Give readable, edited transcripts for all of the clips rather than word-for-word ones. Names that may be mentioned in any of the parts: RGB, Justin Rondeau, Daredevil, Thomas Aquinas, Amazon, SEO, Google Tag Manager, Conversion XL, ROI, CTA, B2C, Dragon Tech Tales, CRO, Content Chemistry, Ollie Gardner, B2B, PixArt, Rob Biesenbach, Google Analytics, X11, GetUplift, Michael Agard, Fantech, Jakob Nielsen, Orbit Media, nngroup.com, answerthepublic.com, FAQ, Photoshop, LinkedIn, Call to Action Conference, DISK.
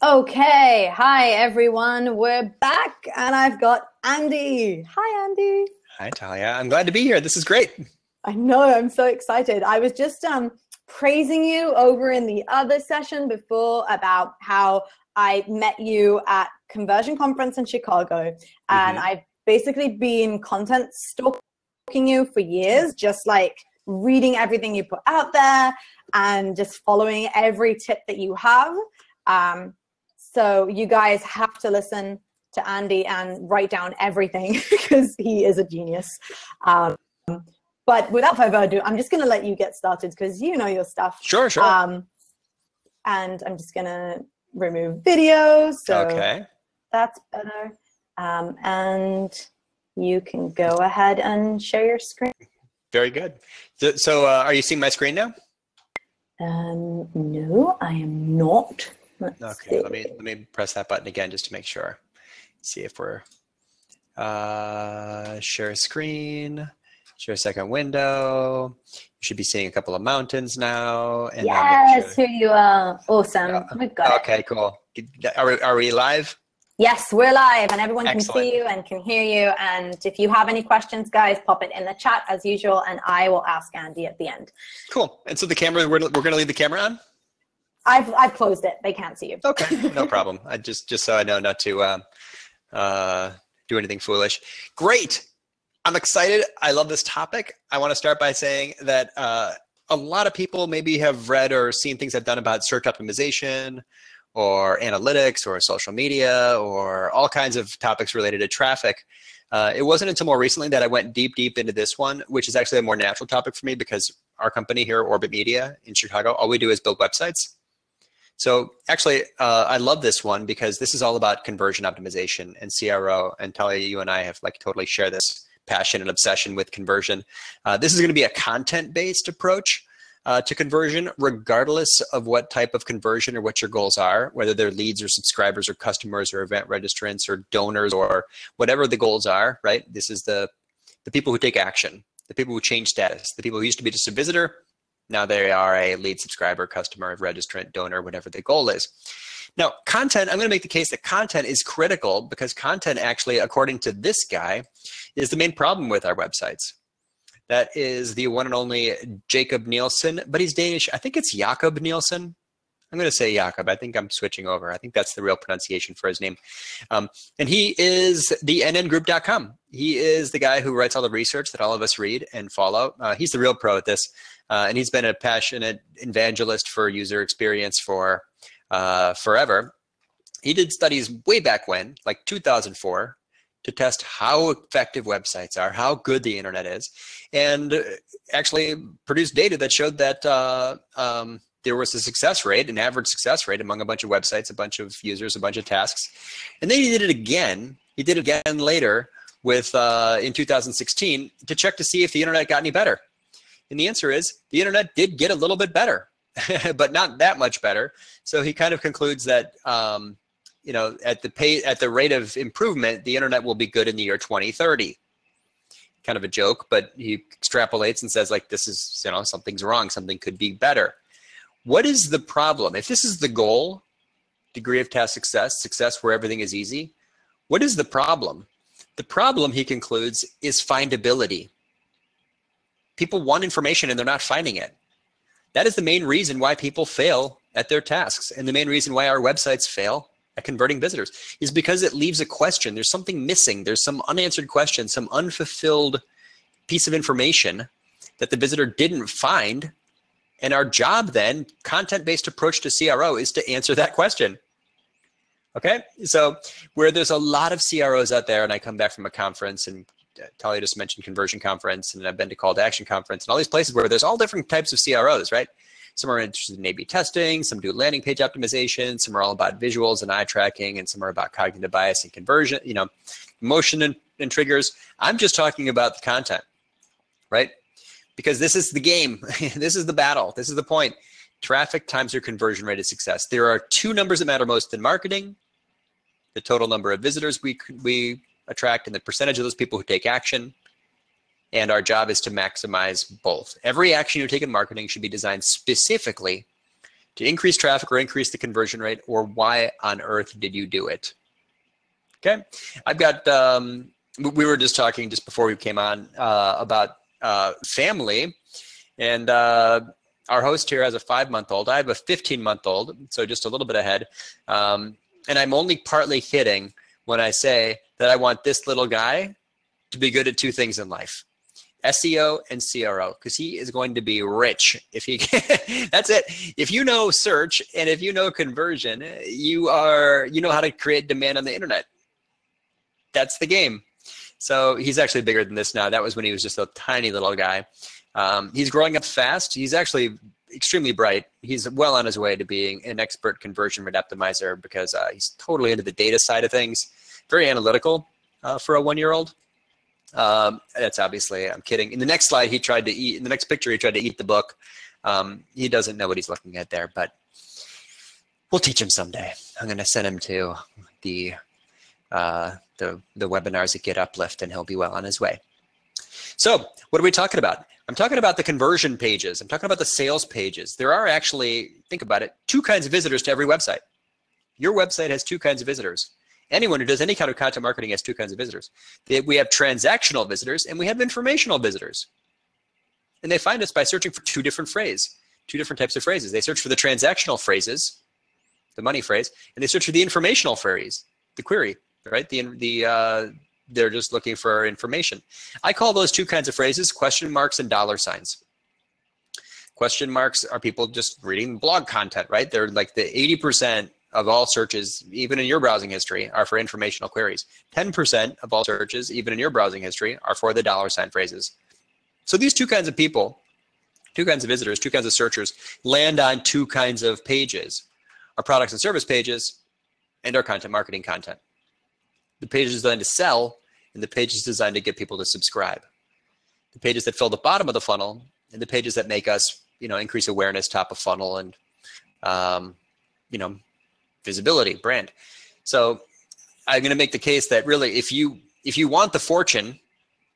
Okay, hi everyone, we're back and I've got Andy. Hi Andy. Hi Talia, I'm glad to be here, this is great. I know, I'm so excited. I was just praising you over in the other session before about how I met you at Conversion Conference in Chicago, and I've basically been content stalking you for years, just like reading everything you put out there and just following every tip that you have. So you guys have to listen to Andy and write down everything because he is a genius. But without further ado, I'm just going to let you get started because you know your stuff. Sure, sure. And I'm just going to remove videos. So okay. That's better. And you can go ahead and share your screen. Very good. So are you seeing my screen now? No, I am not. Okay, let me press that button again just to make sure. See if we're share screen, share second window. You should be seeing a couple of mountains now. And yes, here you are. Awesome. Yeah. We've got it. Okay, cool. Are we live? Yes, we're live and everyone Excellent. Can see you and can hear you. And if you have any questions, guys, pop it in the chat as usual and I will ask Andy at the end. Cool. And so the camera, we're going to leave the camera on? I've closed it. They can't see you. Okay, no problem. I just so I know not to do anything foolish. Great. I'm excited. I love this topic. I want to start by saying that a lot of people maybe have read or seen things I've done about search optimization or analytics or social media or all kinds of topics related to traffic. It wasn't until more recently that I went deep into this one, which is actually a more natural topic for me because our company here, Orbit Media in Chicago, all we do is build websites. So actually, I love this one because this is all about conversion optimization and CRO. And Talia, you and I have like totally shared this passion and obsession with conversion. This is going to be a content-based approach to conversion, regardless of what type of conversion or what your goals are, whether they're leads or subscribers or customers or event registrants or donors or whatever the goals are, right? This is the people who take action, the people who change status, the people who used to be just a visitor. Now they are a lead, subscriber, customer, registrant, donor, whatever the goal is. Now, content, I'm going to make the case that content is critical because content actually, according to this guy, is the main problem with our websites. That is the one and only Jakob Nielsen, but he's Danish. I think it's Jakob Nielsen. I'm going to say Jakob. I think I'm switching over. I think that's the real pronunciation for his name. And he is the nngroup.com. He is the guy who writes all the research that all of us read and follow. He's the real pro at this. And he's been a passionate evangelist for user experience for forever. He did studies way back when, like 2004, to test how effective websites are, how good the internet is, and actually produced data that showed that there was a success rate, an average success rate among a bunch of websites, a bunch of users, a bunch of tasks. And then he did it again. He did it again later with in 2016 to check to see if the internet got any better. And the answer is the internet did get a little bit better, but not that much better. So he kind of concludes that you know, at the rate of improvement, the internet will be good in the year 2030. Kind of a joke, but he extrapolates and says like, this is, you know, something's wrong. Something could be better. What is the problem? If this is the goal, degree of task success, success where everything is easy, what is the problem? The problem, he concludes, is findability. People want information and they're not finding it. That is the main reason why people fail at their tasks. And the main reason why our websites fail at converting visitors is because it leaves a question. There's something missing. There's some unanswered question, some unfulfilled piece of information that the visitor didn't find. And our job then, content-based approach to CRO, is to answer that question. Okay, so where there's a lot of CROs out there, and I come back from a conference and Talia just mentioned Conversion Conference, and I've been to Call to Action Conference, and all these places where there's all different types of CROs, right? Some are interested in A/B testing, some do landing page optimization, some are all about visuals and eye tracking, and some are about cognitive bias and conversion, you know, emotion and triggers. I'm just talking about the content, right? Because this is the game, this is the battle, this is the point. Traffic times your conversion rate of success. There are two numbers that matter most in marketing: the total number of visitors we attract and the percentage of those people who take action. And our job is to maximize both. Every action you take in marketing should be designed specifically to increase traffic or increase the conversion rate, or why on earth did you do it? Okay, I've got, we were just talking just before we came on about family, and our host here has a 5-month-old. I have a 15-month-old, so just a little bit ahead. And I'm only partly kidding when I say that I want this little guy to be good at 2 things in life, SEO and CRO, because he is going to be rich if he can. That's it. If you know search and if you know conversion, you know how to create demand on the internet. That's the game. So he's actually bigger than this now. That was when he was just a tiny little guy. He's growing up fast. He's actually extremely bright. He's well on his way to being an expert conversion rate optimizer, because he's totally into the data side of things. Very analytical for a 1-year-old. That's obviously, I'm kidding. In the next slide, he tried to eat, in the next picture, he tried to eat the book. He doesn't know what he's looking at there, but we'll teach him someday. I'm going to send him to the webinars at GetUplift, and he'll be well on his way. So what are we talking about? I'm talking about the conversion pages. I'm talking about the sales pages. There are actually, think about it, 2 kinds of visitors to every website. Your website has 2 kinds of visitors. Anyone who does any kind of content marketing has 2 kinds of visitors. We have transactional visitors and we have informational visitors. And they find us by searching for 2 different types of phrases. They search for the transactional phrases, the money phrase, and they search for the informational phrase, the query, right? They're just looking for information. I call those 2 kinds of phrases question marks and dollar signs. Question marks are people just reading blog content, right? They're like the 80% of all searches, even in your browsing history, are for informational queries. 10% of all searches, even in your browsing history, are for the dollar sign phrases. So these 2 kinds of people, 2 kinds of visitors, 2 kinds of searchers land on 2 kinds of pages, our products and service pages and our content marketing content. The page is designed to sell, and the page is designed to get people to subscribe. The pages that fill the bottom of the funnel, and the pages that make us, you know, increase awareness, top of funnel, and, you know, visibility, brand. So I'm going to make the case that really, if you want the fortune,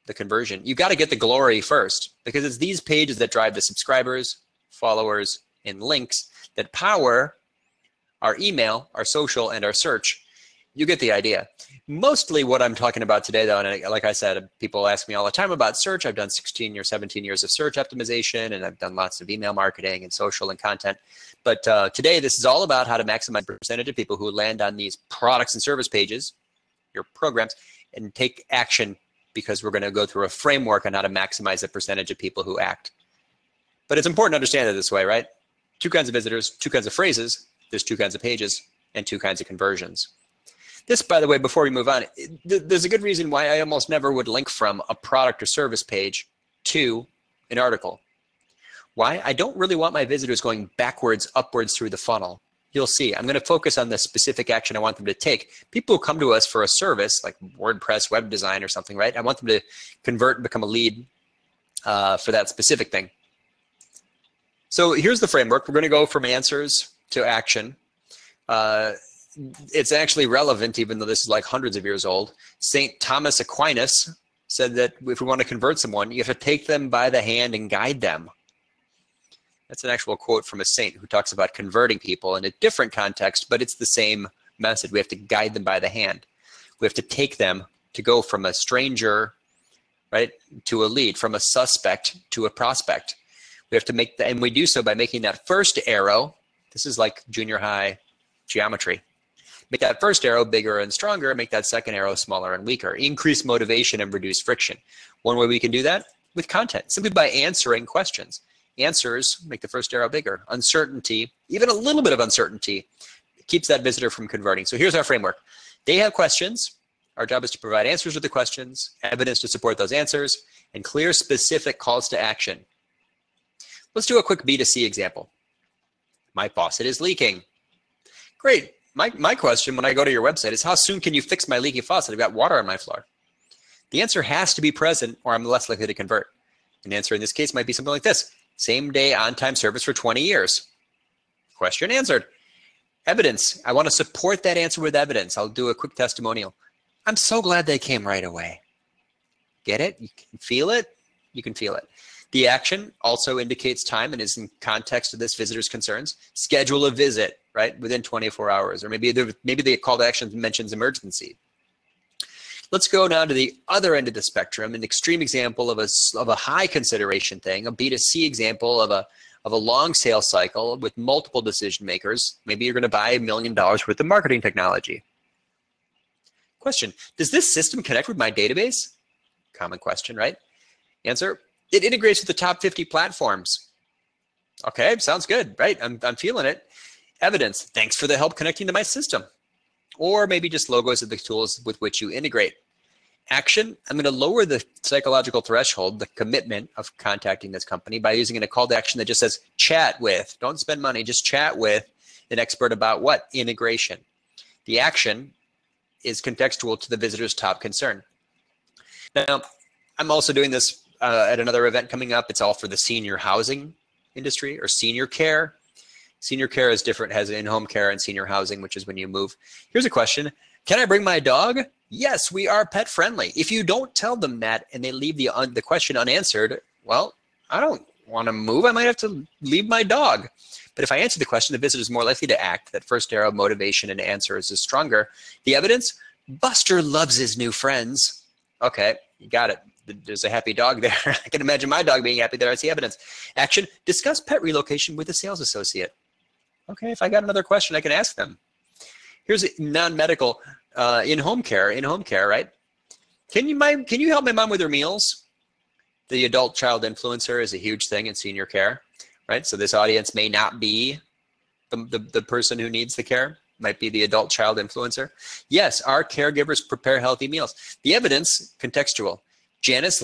the conversion, you got to get the glory first, because it's these pages that drive the subscribers, followers, and links that power our email, our social, and our search. You get the idea. Mostly what I'm talking about today, though, and like I said, people ask me all the time about search. I've done 16 or 17 years of search optimization, and I've done lots of email marketing and social and content. But today, this is all about how to maximize the percentage of people who land on these products and service pages, your programs, and take action, because we're going to go through a framework on how to maximize the percentage of people who act. But it's important to understand it this way, right? 2 kinds of visitors, 2 kinds of phrases, there's 2 kinds of pages, and 2 kinds of conversions. This, by the way, before we move on, there's a good reason why I almost never would link from a product or service page to an article. Why? I don't really want my visitors going backwards, upwards through the funnel. You'll see. I'm going to focus on the specific action I want them to take. People who come to us for a service, like WordPress web design or something, right? I want them to convert and become a lead for that specific thing. So here's the framework. We're going to go from answers to action. It's actually relevant, even though this is like hundreds of years old. St. Thomas Aquinas said that if we want to convert someone, you have to take them by the hand and guide them. That's an actual quote from a saint who talks about converting people in a different context, but it's the same message. We have to guide them by the hand. We have to take them to go from a stranger, right, to a lead, from a suspect to a prospect. We have to make that, and we do so by making that first arrow. This is like junior high geometry. Make that first arrow bigger and stronger, make that second arrow smaller and weaker. Increase motivation and reduce friction. One way we can do that, with content, simply by answering questions. Answers make the first arrow bigger. Uncertainty, even a little bit of uncertainty, keeps that visitor from converting. So here's our framework. They have questions. Our job is to provide answers to the questions, evidence to support those answers, and clear specific calls to action. Let's do a quick B2C example. My faucet is leaking. Great. My question when I go to your website is, how soon can you fix my leaky faucet? I've got water on my floor. The answer has to be present, or I'm less likely to convert. An answer in this case might be something like this. Same day on-time service for 20 years. Question answered. Evidence. I want to support that answer with evidence. I'll do a quick testimonial. I'm so glad they came right away. Get it? You can feel it. You can feel it. The action also indicates time and is in context to this visitor's concerns. Schedule a visit, right, within 24 hours, or maybe the call to action mentions emergency. Let's go now to the other end of the spectrum, an extreme example of a high consideration thing, a B2C example of a long sales cycle with multiple decision makers. Maybe you're going to buy $1 million worth of marketing technology. Question, does this system connect with my database? Common question, right? Answer, it integrates with the top 50 platforms. Okay, sounds good, right? I'm feeling it. Evidence, thanks for the help connecting to my system. Or maybe just logos of the tools with which you integrate. Action, I'm going to lower the psychological threshold, the commitment of contacting this company by using a call to action that just says chat with, don't spend money, just chat with an expert about what? Integration. The action is contextual to the visitor's top concern. Now, I'm also doing this at another event coming up. It's all for the senior housing industry or senior care. Senior care is different, has in-home care and senior housing, which is when you move. Here's a question. Can I bring my dog? Yes, we are pet friendly. If you don't tell them that and they leave the question unanswered, well, I don't want to move. I might have to leave my dog. But if I answer the question, the visitor is more likely to act. That first arrow, motivation and answer is stronger. The evidence, Buster loves his new friends. Okay, you got it. There's a happy dog there. I can imagine my dog being happy there. I see evidence. Action, discuss pet relocation with a sales associate. Okay, if I got another question, I can ask them. Here's a non-medical in-home care, right? Can you help my mom with her meals? The adult-child influencer is a huge thing in senior care, right? So this audience may not be the person who needs the care, might be the adult-child influencer. Yes, our caregivers prepare healthy meals. The evidence, contextual. Janice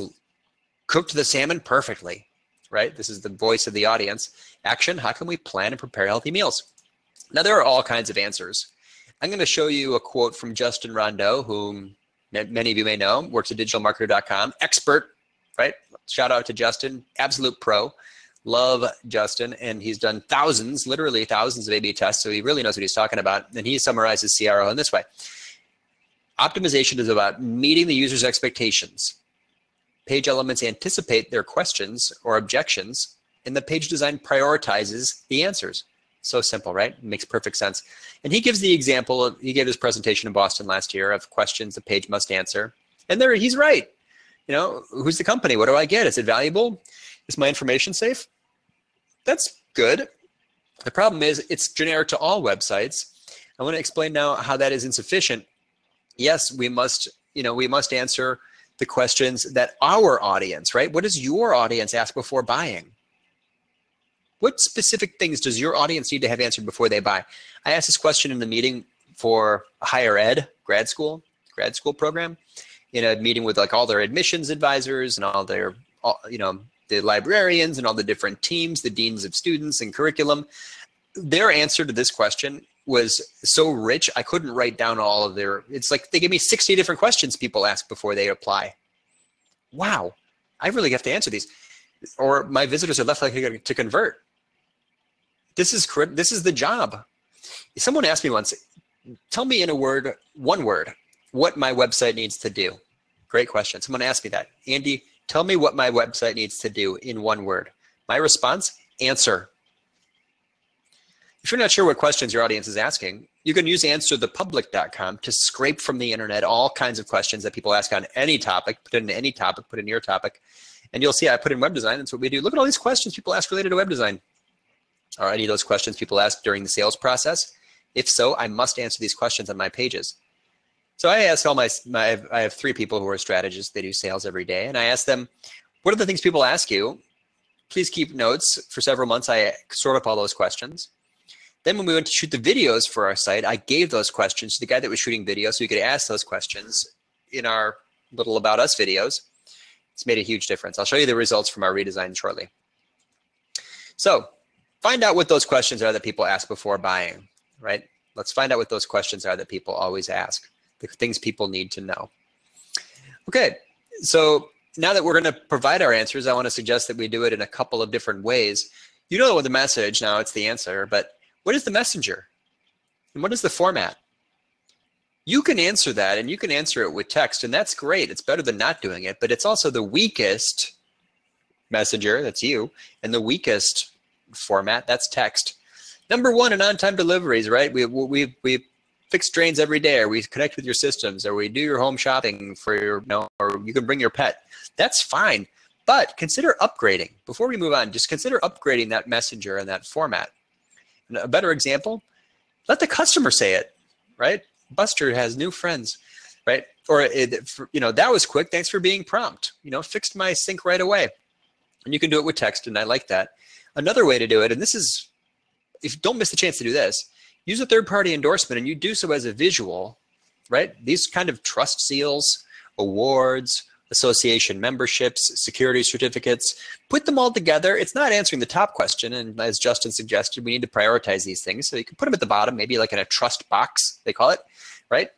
cooked the salmon perfectly. Right? This is the voice of the audience. Action, how can we plan and prepare healthy meals? Now, there are all kinds of answers. I'm going to show you a quote from Justin Rondeau, whom many of you may know, works at digitalmarketer.com, expert, right? Shout out to Justin, absolute pro. Love Justin, and he's done thousands, literally thousands of A/B tests, so he really knows what he's talking about, and he summarizes CRO in this way. Optimization is about meeting the user's expectations. Page elements anticipate their questions or objections, and the page design prioritizes the answers. So simple, right? It makes perfect sense. And he gives the example of, he gave his presentation in Boston last year of questions the page must answer. And there, he's right. You know, who's the company? What do I get? Is it valuable? Is my information safe? That's good. The problem is it's generic to all websites. I want to explain now how that is insufficient. Yes, we must answer the questions that our audience, right? What does your audience ask before buying? What specific things does your audience need to have answered before they buy? I asked this question in the meeting for higher ed, grad school program, in a meeting with like all their admissions advisors and all their, the librarians and all the different teams, the deans of students and curriculum. Their answer to this question was so rich, I couldn't write down all of their, it's like they gave me 60 different questions people ask before they apply. Wow, I really have to answer these, or my visitors are less likely to convert. This is the job. Someone asked me once, tell me in one word, what my website needs to do. Great question, someone asked me that. Andy, tell me what my website needs to do in one word. My response, answer. If you're not sure what questions your audience is asking, you can use answerthepublic.com to scrape from the internet all kinds of questions that people ask on any topic. Put in any topic, put in your topic, and you'll see I put in web design. That's what we do. Look at all these questions people ask related to web design. Are any of those questions people ask during the sales process? If so, I must answer these questions on my pages. So I ask all I have three people who are strategists. They do sales every day, and I ask them, what are the things people ask you? Please keep notes. For several months, I sort up all those questions. Then when we went to shoot the videos for our site, I gave those questions to the guy that was shooting videos so he could ask those questions in our little About Us videos. It's made a huge difference. I'll show you the results from our redesign shortly. So find out what those questions are that people ask before buying, right? Let's find out what those questions are that people always ask, the things people need to know. Okay, so now that we're going to provide our answers, I want to suggest that we do it in a couple of different ways. You know the message now, it's the answer, but what is the messenger? And what is the format? You can answer that, and you can answer it with text, and that's great. It's better than not doing it, but it's also the weakest Messenger, that's you, and the weakest format, that's text. Number one in on-time deliveries, right? We fix drains every day, or we connect with your systems, or we do your home shopping for your, or you can bring your pet. That's fine, but consider upgrading. Before we move on, just consider upgrading that messenger and that format. And a better example, let the customer say it, right? Buster has new friends, right? Or, that was quick. Thanks for being prompt. You know, fixed my sink right away. And you can do it with text, and I like that. Another way to do it, and this is, if don't miss the chance to do this, use a third-party endorsement, and you do so as a visual, right? These kind of trust seals, awards, association memberships, security certificates, put them all together. It's not answering the top question, and as Justin suggested, we need to prioritize these things. So you can put them at the bottom, maybe like in a trust box, they call it, right?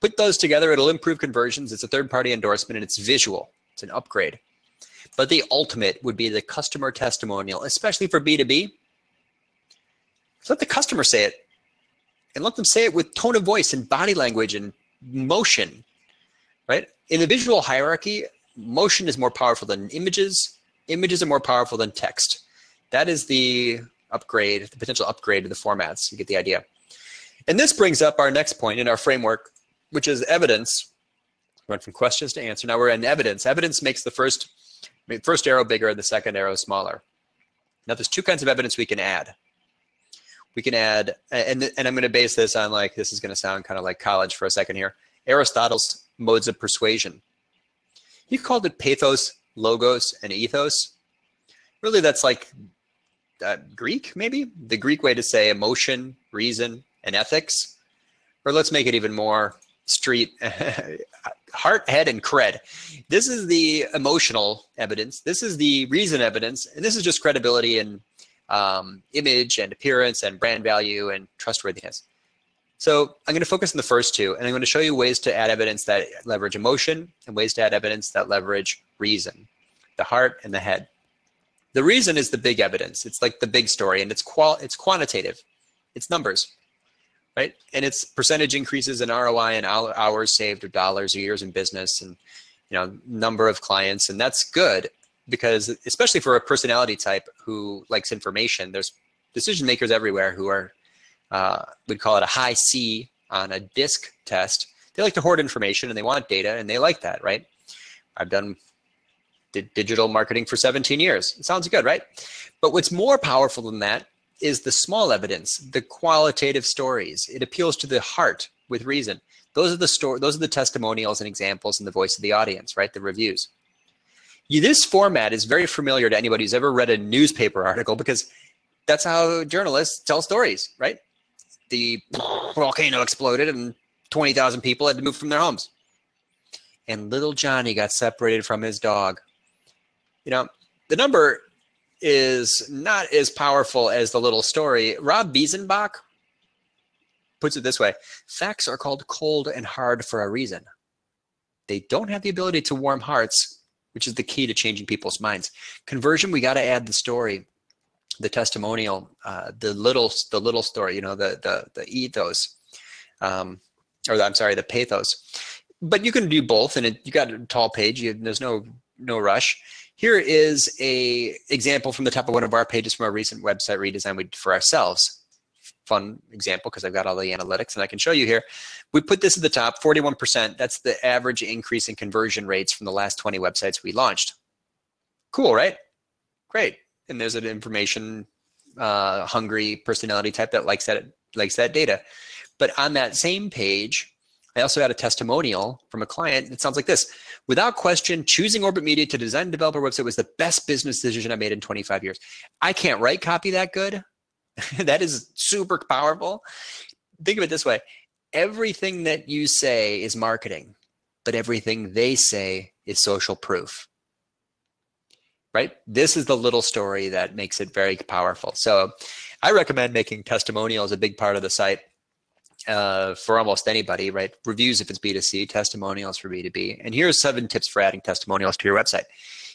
Put those together, it'll improve conversions. It's a third-party endorsement, and it's visual. It's an upgrade. But the ultimate would be the customer testimonial, especially for B2B. So let the customer say it, and let them say it with tone of voice and body language and motion, right? In the visual hierarchy, motion is more powerful than images. Images are more powerful than text. That is the upgrade, the potential upgrade to the formats. You get the idea. And this brings up our next point in our framework, which is evidence. We went from questions to answer. Now we're in evidence. Evidence makes the first arrow bigger and the second arrow smaller. Now there's two kinds of evidence we can add. We can add, and I'm going to base this on, like, this is going to sound kind of like college for a second here, Aristotle's modes of persuasion. He called it pathos, logos, and ethos. Really, that's like Greek, maybe? The Greek way to say emotion, reason, and ethics. Or let's make it even more street, heart, head, and cred. This is the emotional evidence. This is the reason evidence. And this is just credibility and image and appearance and brand value and trustworthiness. So I'm going to focus on the first two, and I'm going to show you ways to add evidence that leverage emotion and ways to add evidence that leverage reason, the heart and the head. The reason is the big evidence. It's like the big story, and it's quantitative. It's numbers, right? And it's percentage increases in ROI and hours saved or dollars or years in business and, number of clients. And that's good because, especially for a personality type who likes information, there's decision makers everywhere who are, we'd call it a high C on a DISK test. They like to hoard information, and they want data, and they like that, right? I've done digital marketing for 17 years. It sounds good, right? But what's more powerful than that is the small evidence, the qualitative stories. It appeals to the heart with reason. Those are the testimonials and examples and the voice of the audience, right? The reviews. This format is very familiar to anybody who's ever read a newspaper article, because that's how journalists tell stories, right? The volcano exploded and 20,000 people had to move from their homes. And little Johnny got separated from his dog. You know, the number is not as powerful as the little story. Rob Biesenbach puts it this way. Facts are called cold and hard for a reason. They don't have the ability to warm hearts, which is the key to changing people's minds. Conversion, we got to add the story, the testimonial, the little story, the ethos, or I'm sorry, the pathos. But you can do both, and you got a tall page. There's no rush. Here is a example from the top of one of our pages from our recent website redesign we did for ourselves. Fun example, because I've got all the analytics, and I can show you here. We put this at the top, 41%. That's the average increase in conversion rates from the last 20 websites we launched. Cool, right? Great. And there's an information hungry personality type that likes that data. But on that same page, I also had a testimonial from a client. It sounds like this. Without question, choosing Orbit Media to design and develop our website was the best business decision I made in 25 years. I can't write copy that good. That is super powerful. Think of it this way. Everything that you say is marketing, but everything they say is social proof. Right? This is the little story that makes it very powerful. So I recommend making testimonials a big part of the site for almost anybody, right? Reviews if it's B2C, testimonials for B2B. And here's 7 tips for adding testimonials to your website.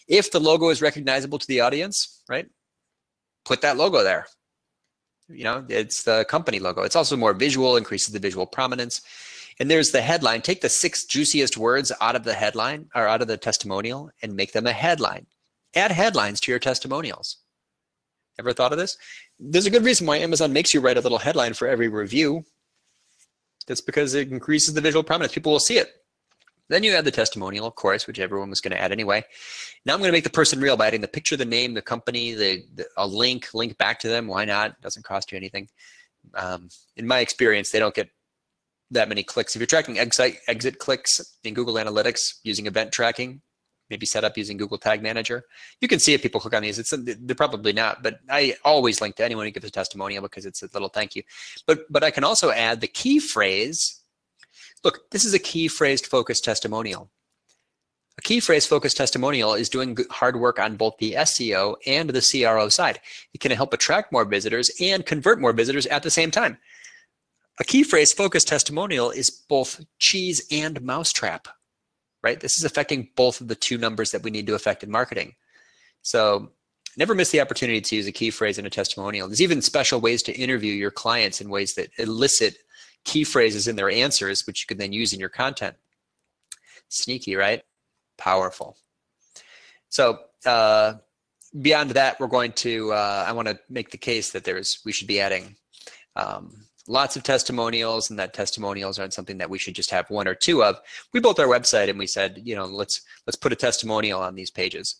If the logo is recognizable to the audience, right? Put that logo there. It's the company logo. It's also more visual, increases the visual prominence. And there's the headline. Take the 6 juiciest words out of the headline or out of the testimonial and make them a headline. Add headlines to your testimonials. Ever thought of this? There's a good reason why Amazon makes you write a little headline for every review. That's because it increases the visual prominence. People will see it. Then you add the testimonial, of course, which everyone was going to add anyway. Now I'm going to make the person real by adding the picture, the name, the company, a link back to them. Why not? Doesn't cost you anything. In my experience, they don't get that many clicks. If you're tracking exit clicks in Google Analytics using event tracking, maybe set up using Google Tag Manager, you can see if people click on these. They're probably not, but I always link to anyone who gives a testimonial because it's a little thank you. But I can also add the key phrase. Look, this is a key phrase focused testimonial. A key phrase focused testimonial is doing hard work on both the SEO and the CRO side. It can help attract more visitors and convert more visitors at the same time. A key phrase focused testimonial is both cheese and mousetrap, right? This is affecting both of the two numbers that we need to affect in marketing. So never miss the opportunity to use a key phrase in a testimonial. There's even special ways to interview your clients in ways that elicit key phrases in their answers, which you can then use in your content. Sneaky, right? Powerful. So beyond that, we're going to, I want to make the case that we should be adding lots of testimonials, and that testimonials aren't something that we should just have one or two of. We built our website and we said, you know, let's put a testimonial on these pages.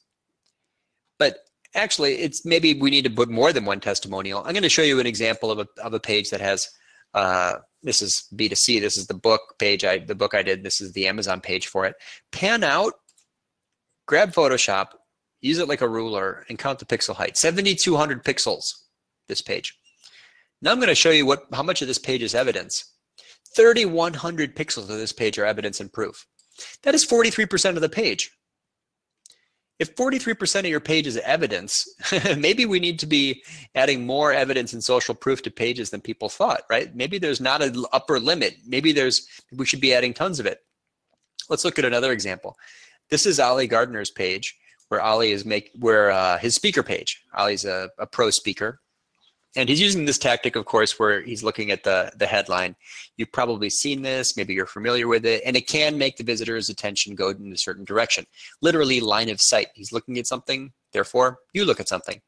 But actually, it's maybe we need to put more than one testimonial. I'm going to show you an example of a page that has this is B2C. This is the book page, the book I did. This is the Amazon page for it. Pan out, grab Photoshop, use it like a ruler, and count the pixel height. 7,200 pixels, this page. Now I'm going to show you how much of this page is evidence. 3,100 pixels of this page are evidence and proof. That is 43% of the page. If 43% of your page is evidence, maybe we need to be adding more evidence and social proof to pages than people thought, right? Maybe there's not an upper limit. We should be adding tons of it. Let's look at another example. This is Ollie Gardner's page, where Ollie is his speaker page. Ollie's a pro speaker, and he's using this tactic, of course, where he's looking at the headline. You've probably seen this, maybe you're familiar with it, and it can make the visitor's attention go in a certain direction. Literally line of sight. He's looking at something, therefore you look at something.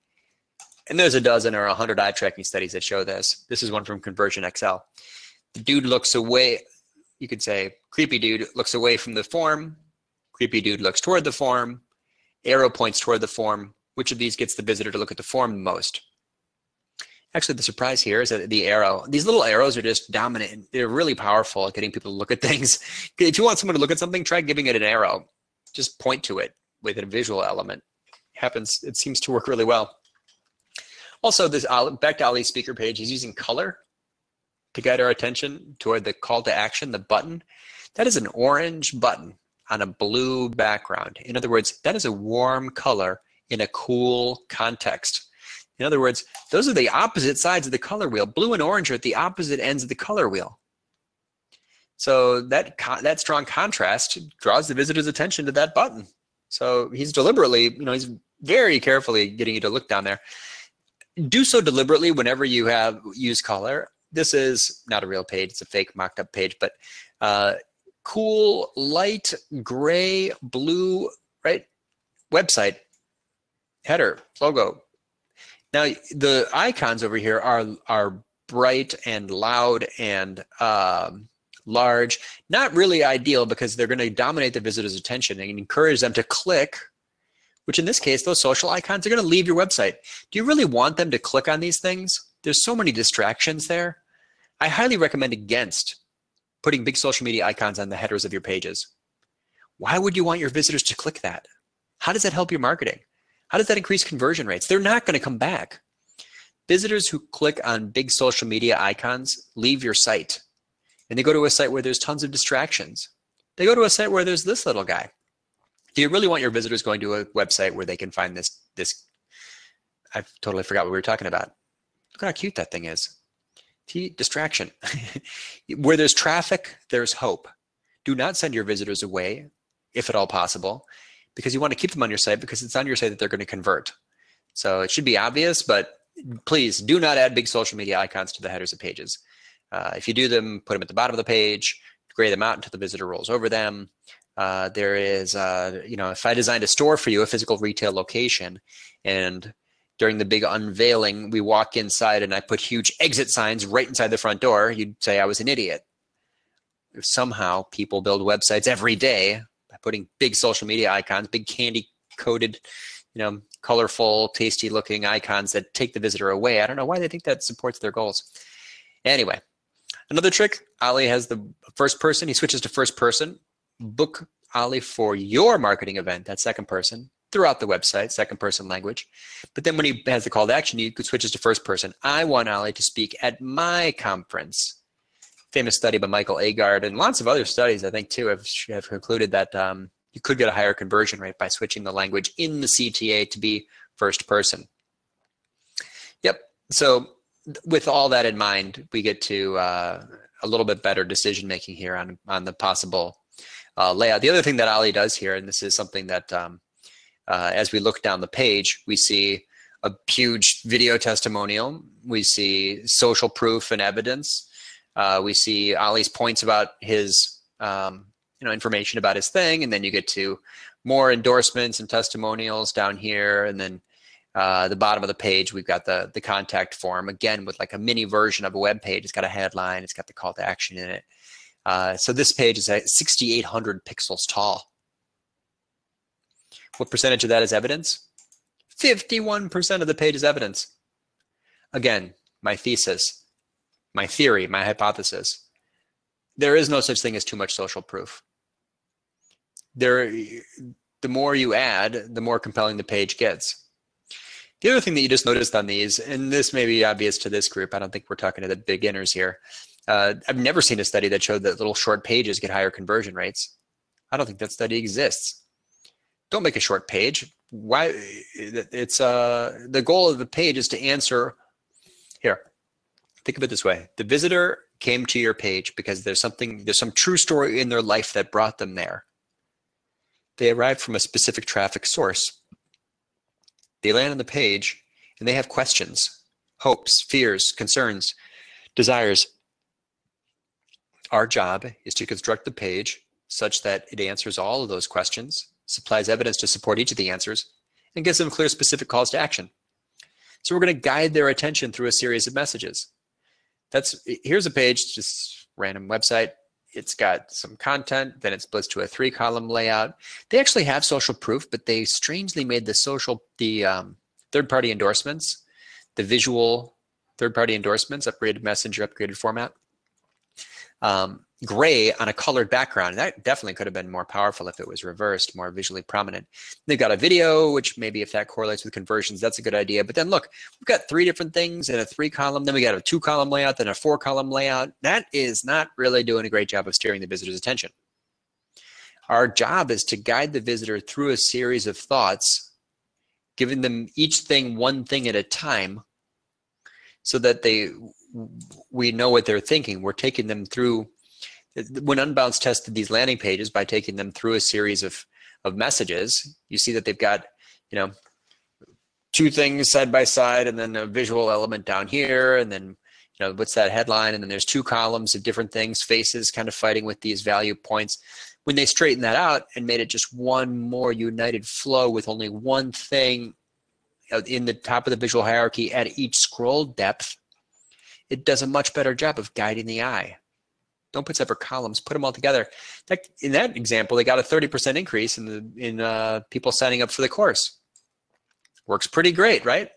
And there's a dozen or 100 eye tracking studies that show this. This is one from Conversion XL. The dude looks away, you could say, creepy dude looks away from the form, creepy dude looks toward the form, arrow points toward the form. Which of these gets the visitor to look at the form the most? Actually, the surprise here is that the arrow, these little arrows are just dominant. They're really powerful at getting people to look at things. If you want someone to look at something, try giving it an arrow. Just point to it with a visual element. It happens. It seems to work really well. Also, back to Ollie's speaker page, he's using color to guide our attention toward the call to action, the button. That is an orange button on a blue background. In other words, that is a warm color in a cool context. In other words, those are the opposite sides of the color wheel. Blue and orange are at the opposite ends of the color wheel. So that strong contrast draws the visitor's attention to that button. So he's deliberately, you know, he's very carefully getting you to look down there. Do so deliberately whenever you use color. This is not a real page. It's a fake mocked up page, but cool, light, gray, blue, right? Website, header, logo. Now, the icons over here are bright and loud and large, not really ideal because they're going to dominate the visitor's attention and encourage them to click, which in this case, those social icons are going to leave your website. Do you really want them to click on these things? There's so many distractions there. I highly recommend against putting big social media icons on the headers of your pages. Why would you want your visitors to click that? How does that help your marketing? How does that increase conversion rates? They're not going to come back. Visitors who click on big social media icons leave your site, and they go to a site where there's tons of distractions. They go to a site where there's this little guy. Do you really want your visitors going to a website where they can find this? I've totally forgot what we were talking about. Look how cute that thing is. Distraction. Where there's traffic, there's hope. Do not send your visitors away, if at all possible, because you want to keep them on your site because it's on your site that they're going to convert. So it should be obvious, but please do not add big social media icons to the headers of pages. If you do them, put them at the bottom of the page, gray them out until the visitor rolls over them. There is, if I designed a store for you, a physical retail location, and during the big unveiling, we walk inside and I put huge exit signs right inside the front door, you'd say I was an idiot. Somehow people build websites every day by putting big social media icons, big candy coated, colorful, tasty looking icons that take the visitor away. I don't know why they think that supports their goals. Anyway, another trick, Ali has the first person. He switches to first person. Book Ali for your marketing event, that second person, throughout the website, second person language. But then when he has the call to action, he switches to first person. I want Ali to speak at my conference. Famous study by Michael Agard, and lots of other studies, I think, too, have concluded that you could get a higher conversion rate by switching the language in the CTA to be first person. Yep. So with all that in mind, we get to a little bit better decision making here on the possible layout. The other thing that Ali does here, and this is something that as we look down the page, we see a huge video testimonial. We see social proof and evidence. We see Ali's points about his information about his thing, and then you get to more endorsements and testimonials down here, and then the bottom of the page we've got the contact form, again with like a mini version of a web page. It's got a headline, it's got the call to action in it. So this page is at 6,800 pixels tall. What percentage of that is evidence? 51% of the page is evidence. Again, my thesis, my theory, my hypothesis. There is no such thing as too much social proof. The more you add, the more compelling the page gets. The other thing that you just noticed on these, and this may be obvious to this group, I don't think we're talking to the beginners here. I've never seen a study that showed that little short pages get higher conversion rates. I don't think that study exists. Don't make a short page. Why? It's the goal of the page is to answer. Here, think of it this way: the visitor came to your page because there's some true story in their life that brought them there. They arrived from a specific traffic source. They land on the page and they have questions, hopes, fears, concerns, desires. Our job is to construct the page such that it answers all of those questions, supplies evidence to support each of the answers, and gives them clear specific calls to action. So we're going to guide their attention through a series of messages. Here's a page, just random website. It's got some content, then it splits to a 3-column layout. They actually have social proof, but they strangely made the third-party endorsements, the visual third-party endorsements, upgraded messenger, upgraded format, gray on a colored background. That definitely could have been more powerful if it was reversed, more visually prominent. They've got a video, which maybe if that correlates with conversions, that's a good idea. But then look, we've got 3 different things in a 3-column, then we got a 2-column layout, then a 4-column layout. That is not really doing a great job of steering the visitor's attention. Our job is to guide the visitor through a series of thoughts, giving them each thing one thing at a time, so that we know what they're thinking. We're taking them through. When Unbounce tested these landing pages by taking them through a series of messages, you see that they've got, 2 things side by side, and then a visual element down here, and then what's that headline, and then there's 2 columns of different things, faces kind of fighting with these value points. When they straightened that out and made it just one more united flow with only one thing in the top of the visual hierarchy at each scroll depth, it does a much better job of guiding the eye. Don't put separate columns, put them all together. In that example, they got a 30% increase in people signing up for the course. Works pretty great, right?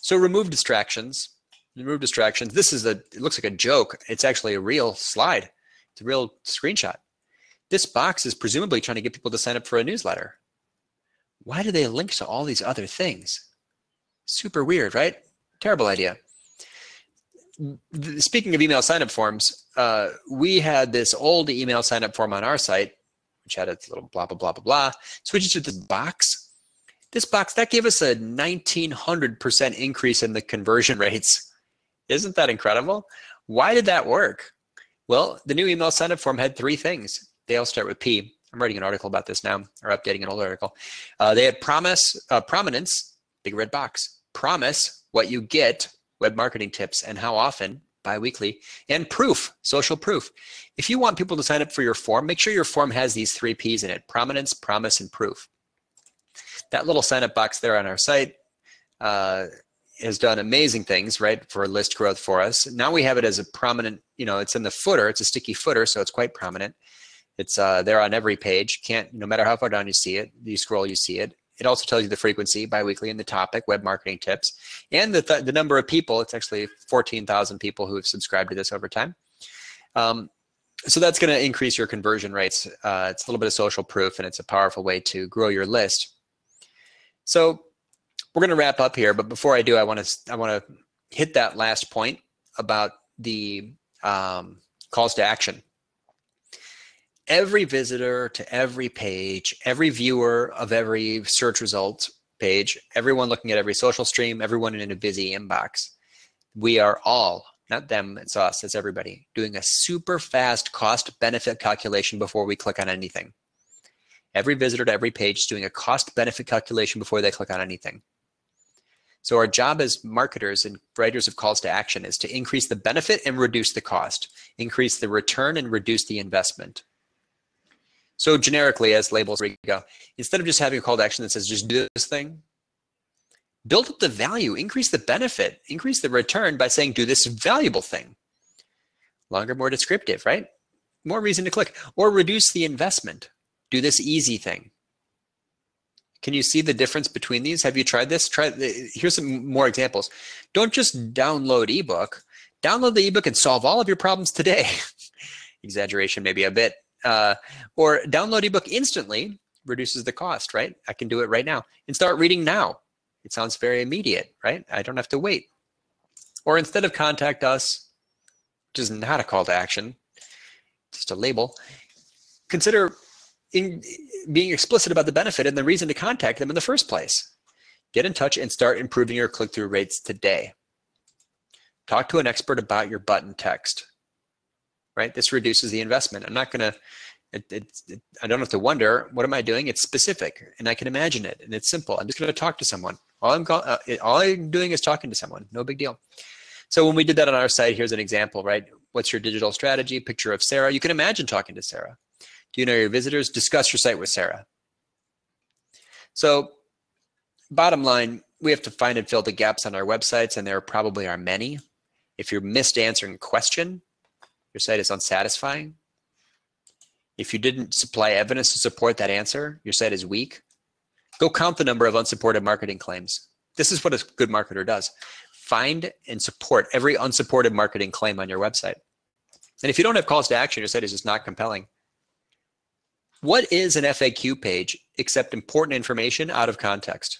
So remove distractions. Remove distractions. This is it looks like a joke. It's actually a real slide. It's a real screenshot. This box is presumably trying to get people to sign up for a newsletter. Why do they link to all these other things? Super weird, right? Terrible idea. Speaking of email signup forms, we had this old email signup form on our site, which had its little blah, blah, blah, blah, blah. Switches to this box. This box, that gave us a 1,900% increase in the conversion rates. Isn't that incredible? Why did that work? Well, the new email signup form had 3 things. They all start with P. I'm writing an article about this now, or updating an old article. They had prominence, big red box. Promise what you get, web marketing tips, and how often bi-weekly, and proof, social proof. If you want people to sign up for your form, make sure your form has these 3 Ps in it: prominence, promise, and proof. That little sign up box there on our site has done amazing things, right, for list growth for us. Now we have it as a prominent, you know, it's in the footer, it's a sticky footer, so it's quite prominent. It's there on every page. Can't, no matter how far down you see it, you scroll, you see it. It also tells you the frequency, biweekly, and the topic, web marketing tips, and the number of people. It's actually 14,000 people who have subscribed to this over time. So that's going to increase your conversion rates. It's a little bit of social proof, and it's a powerful way to grow your list. So we're going to wrap up here, but before I do, I want to hit that last point about the calls to action. Every visitor to every page, every viewer of every search results page, everyone looking at every social stream, everyone in a busy inbox, we are all, not them, it's us, it's everybody, doing a super fast cost benefit calculation before we click on anything. Every visitor to every page is doing a cost benefit calculation before they click on anything. So our job as marketers and writers of calls to action is to increase the benefit and reduce the cost, increase the return and reduce the investment. So generically, as labels, we go, instead of just having a call to action that says, just do this thing, build up the value, increase the benefit, increase the return by saying, do this valuable thing. Longer, more descriptive, right? More reason to click. Or reduce the investment. Do this easy thing. Can you see the difference between these? Have you tried this? Here's some more examples. Don't just download ebook. Download the ebook and solve all of your problems today. Exaggeration maybe a bit. Or download ebook instantly, reduces the cost, right? I can do it right now and start reading now. It sounds very immediate, right? I don't have to wait. Or instead of contact us, which is not a call to action, just a label, consider being explicit about the benefit and the reason to contact them in the first place. Get in touch and start improving your click-through rates today. Talk to an expert about your button text. Right? This reduces the investment. I'm not going to, I don't have to wonder, what am I doing? It's specific and I can imagine it and it's simple. I'm just going to talk to someone. All I'm doing is talking to someone. No big deal. So when we did that on our site, here's an example, right? What's your digital strategy? Picture of Sarah. You can imagine talking to Sarah. Do you know your visitors? Discuss your site with Sarah. So bottom line, we have to find and fill the gaps on our websites, and there probably are many. If you're missed answering a question, your site is unsatisfying. If you didn't supply evidence to support that answer, your site is weak. Go count the number of unsupported marketing claims. This is what a good marketer does. Find and support every unsupported marketing claim on your website. And if you don't have calls to action, your site is just not compelling. What is an FAQ page except important information out of context?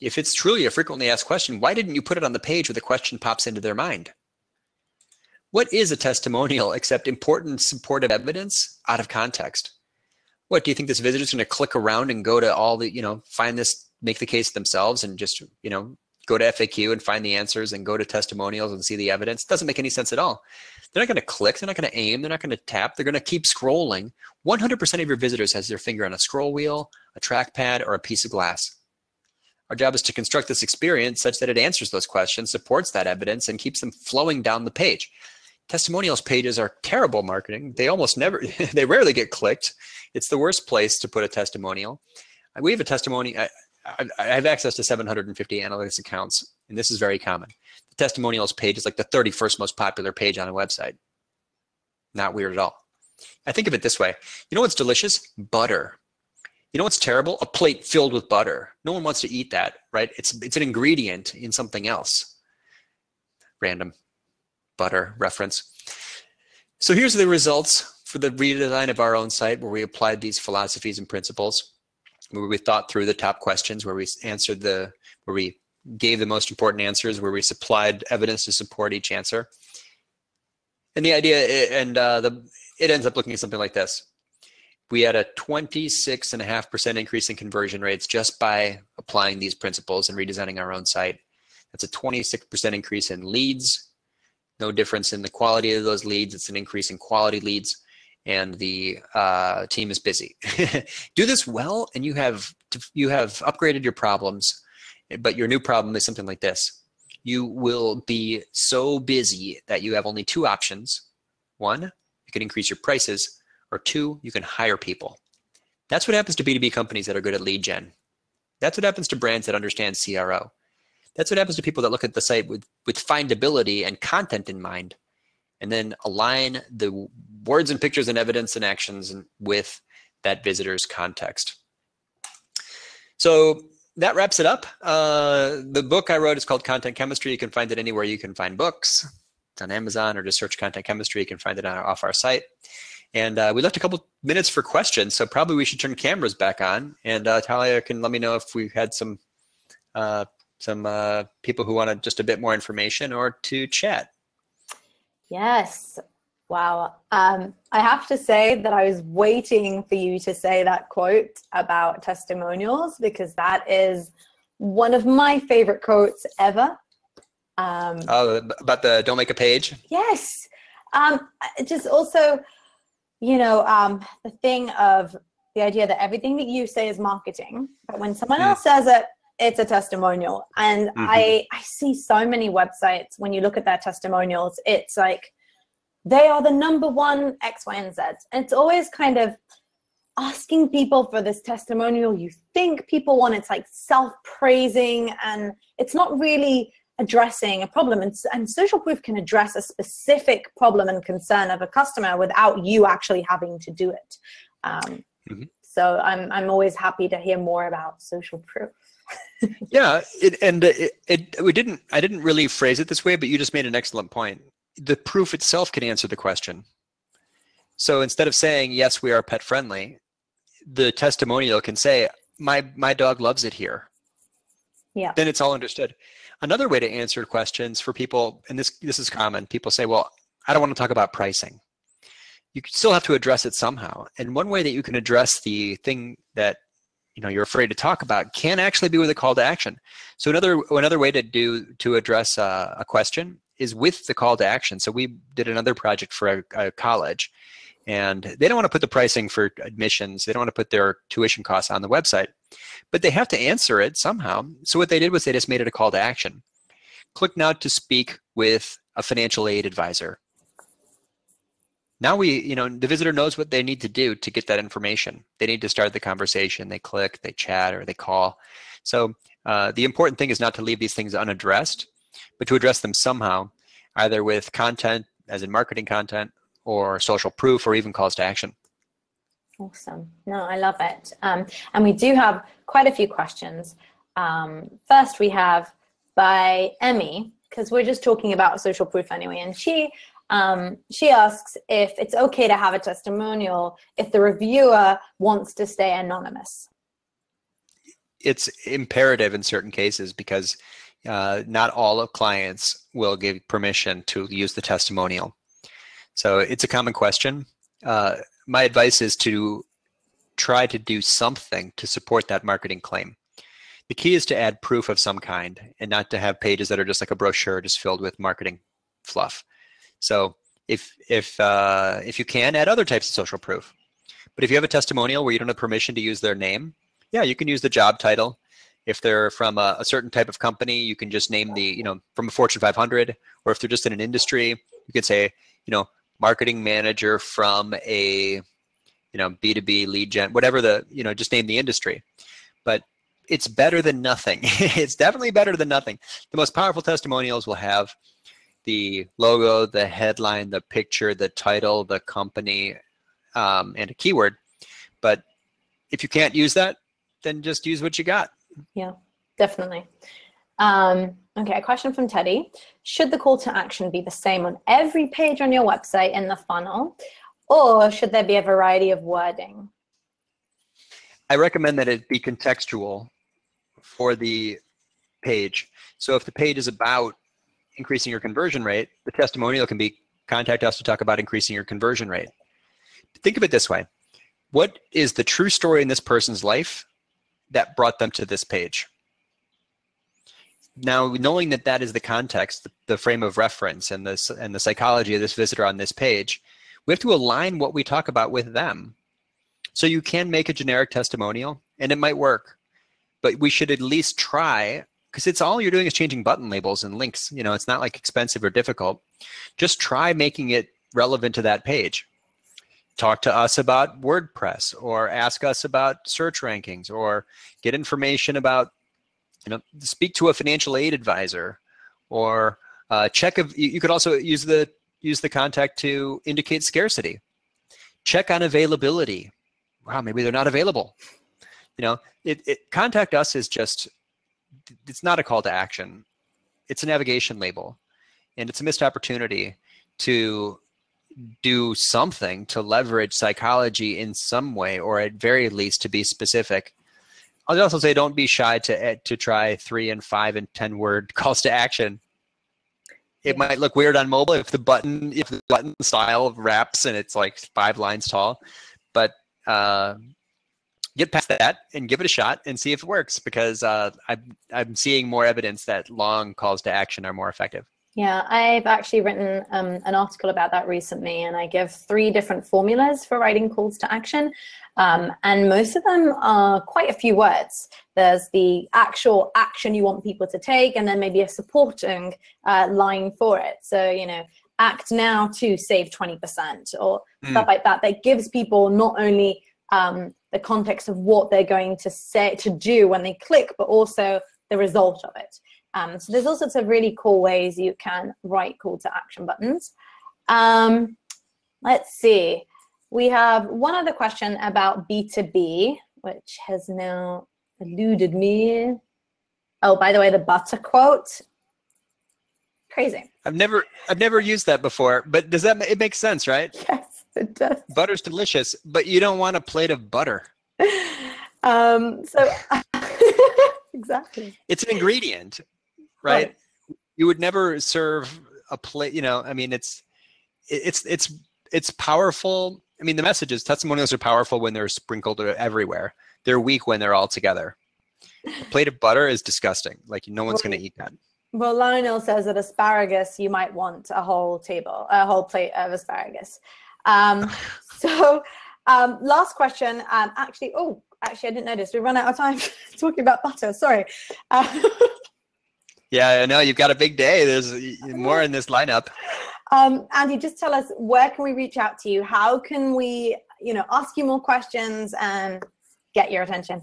If it's truly a frequently asked question, why didn't you put it on the page where the question pops into their mind? What is a testimonial except important supportive evidence out of context? What do you think this visitor is going to click around and go to all the, you know, find this, make the case themselves and just, you know, go to FAQ and find the answers and go to testimonials and see the evidence? It doesn't make any sense at all. They're not going to click. They're not going to aim. They're not going to tap. They're going to keep scrolling. 100% of your visitors has their finger on a scroll wheel, a trackpad, or a piece of glass. Our job is to construct this experience such that it answers those questions, supports that evidence, and keeps them flowing down the page. Testimonials pages are terrible marketing. They almost never, they rarely get clicked. It's the worst place to put a testimonial. We have a testimony, I have access to 750 analytics accounts, and this is very common. The testimonials page is like the 31st most popular page on a website. Not weird at all. I think of it this way. You know what's delicious? Butter. You know what's terrible? A plate filled with butter. No one wants to eat that, right? It's an ingredient in something else. Random. Butter reference. So here's the results for the redesign of our own site where we applied these philosophies and principles, where we thought through the top questions, where we answered the, where we gave the most important answers, where we supplied evidence to support each answer. And the idea, and it ends up looking something like this. We had a 26.5% increase in conversion rates just by applying these principles and redesigning our own site. That's a 26% increase in leads. No difference in the quality of those leads. It's an increase in quality leads, and the team is busy. Do this well, and you have upgraded your problems, but your new problem is something like this. you will be so busy that you have only two options. One, you can increase your prices, or two, you can hire people. That's what happens to B2B companies that are good at lead gen. That's what happens to brands that understand CRO. That's what happens to people that look at the site with findability and content in mind, and then align the words and pictures and evidence and actions with that visitor's context. So that wraps it up. The book I wrote is called Content Chemistry. You can find it anywhere you can find books. It's on Amazon, or just search Content Chemistry. You can find it on off our site. And we left a couple minutes for questions, so probably we should turn cameras back on. And Talia can let me know if we had some people who wanted just a bit more information or to chat. Yes. Wow. I have to say that I was waiting for you to say that quote about testimonials, because that is one of my favorite quotes ever. About the don't make a page? Yes. Just also, you know, the thing of the idea that everything that you say is marketing, but when someone else says it, it's a testimonial. And I see so many websites, when you look at their testimonials, it's like, they are the number one X, Y, and Z. And it's always kind of asking people for this testimonial you think people want. It's like self-praising, and it's not really addressing a problem. And social proof can address a specific problem and concern of a customer without you actually having to do it. So I'm always happy to hear more about social proof. Yeah, I didn't really phrase it this way, but you just made an excellent point. The proof itself can answer the question. So instead of saying, yes, we are pet friendly, the testimonial can say, my dog loves it here. Yeah. Then it's all understood. Another way to answer questions for people, and this is common, people say, well, I don't want to talk about pricing. You still have to address it somehow. And one way that you can address the thing that you're afraid to talk about can actually be with a call to action. So another way to address a question is with the call to action. So we did another project for a college, and they don't want to put the pricing for admissions. They don't want to put their tuition costs on the website, but they have to answer it somehow. So what they did was they just made it a call to action. Click now to speak with a financial aid advisor. Now the visitor knows what they need to do to get that information. They need to start the conversation. They click, they chat, or they call. So the important thing is not to leave these things unaddressed, but to address them somehow, either with content, as in marketing content, or social proof, or even calls to action. Awesome. No, I love it. And we do have quite a few questions. First, we have by Emmy, because we're just talking about social proof anyway, and she asks if it's okay to have a testimonial if the reviewer wants to stay anonymous. It's imperative in certain cases, because not all of clients will give permission to use the testimonial. So it's a common question. My advice is to try to do something to support that marketing claim. The key is to add proof of some kind, and not to have pages that are just like a brochure just filled with marketing fluff. So if you can, add other types of social proof. But if you have a testimonial where you don't have permission to use their name, yeah, you can use the job title. If they're from a certain type of company, you can just name the, from a Fortune 500, or if they're just in an industry, you could say, marketing manager from a, B2B lead gen, whatever the, just name the industry. But it's better than nothing. It's definitely better than nothing. The most powerful testimonials will have the logo, the headline, the picture, the title, the company, and a keyword. But if you can't use that, then just use what you got. Yeah, definitely. Okay, a question from Teddy. Should the call to action be the same on every page on your website in the funnel, or should there be a variety of wording? I recommend that it be contextual for the page. So if the page is about increasing your conversion rate, the testimonial can be, contact us to talk about increasing your conversion rate. Think of it this way. What is the true story in this person's life that brought them to this page? Now, knowing that that is the context, the frame of reference, and the psychology of this visitor on this page, we have to align what we talk about with them. So you can make a generic testimonial, and it might work, but we should at least try because it's all you're doing is changing button labels and links. You know, it's not like expensive or difficult. Just try making it relevant to that page. Talk to us about WordPress, or ask us about search rankings, or get information about, you know, speak to a financial aid advisor, or check if you could also use the contact to indicate scarcity. Check on availability. Wow, maybe they're not available. You know, contact us is just, it's not a call to action. It's a navigation label, and it's a missed opportunity to do something to leverage psychology in some way, or at very least to be specific. I'll also say, don't be shy to try 3-, 5-, and 10 word calls to action. It might look weird on mobile if the button style wraps and it's like 5 lines tall, but get past that and give it a shot and see if it works, because I'm seeing more evidence that long calls to action are more effective. Yeah, I've actually written an article about that recently, and I give 3 different formulas for writing calls to action, and most of them are quite a few words. There's the actual action you want people to take, and then maybe a supporting line for it. So, you know, act now to save 20% or stuff like that. That gives people not only the context of what they're going to say to do when they click, but also the result of it. So there's all sorts of really cool ways you can write call to action buttons. Let's see. We have one other question about B2B, which has now eluded me. Oh, by the way, the butter quote. Crazy. I've never used that before, but does that, it makes sense, right? Yes, it does. Butter's delicious, but you don't want a plate of butter. Exactly. It's an ingredient, right? You would never serve a plate, you know, I mean, it's powerful. I mean, the message is testimonials are powerful when they're sprinkled everywhere. They're weak when they're all together. A plate of butter is disgusting. Like, no one's going to eat that. Well, Lionel says that asparagus, you might want a whole plate of asparagus. Last question. Actually, I didn't notice. We run out of time talking about butter. Sorry. Yeah, I know. You've got a big day. There's more in this lineup. Andy, just tell us, where can we reach out to you? How can we, you know, ask you more questions and get your attention?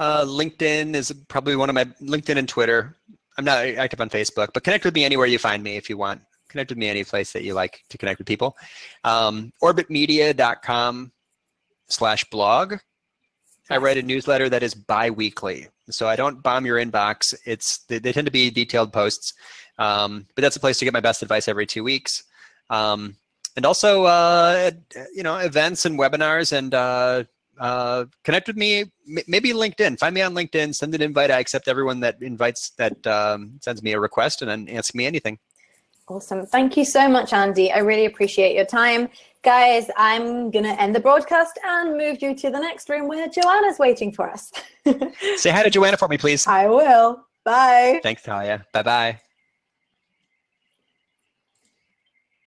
LinkedIn is probably one of my, LinkedIn and Twitter. I'm not active on Facebook, but connect with me anywhere you find me if you want. Connect with me any place that you like to connect with people. Orbitmedia.com/blog. I write a newsletter that is bi-weekly, so I don't bomb your inbox. They tend to be detailed posts, but that's a place to get my best advice every 2 weeks. And also, you know, events and webinars, and connect with me, maybe LinkedIn. Find me on LinkedIn, send an invite. I accept everyone that invites, that sends me a request, and then ask me anything. Awesome. Thank you so much, Andy. I really appreciate your time. Guys, I'm going to end the broadcast and move you to the next room where Joanna's waiting for us. Say hi to Joanna for me, please. I will. Bye. Thanks, Talia. Bye-bye.